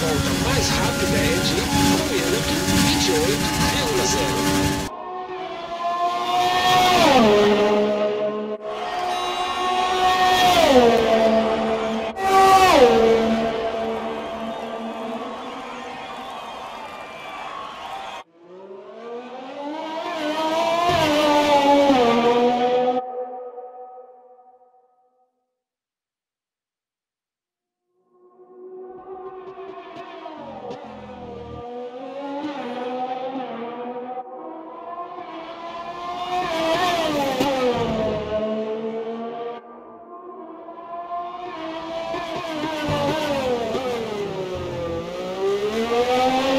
volta mais rápida é de 1 minuto e 28,0. Oh,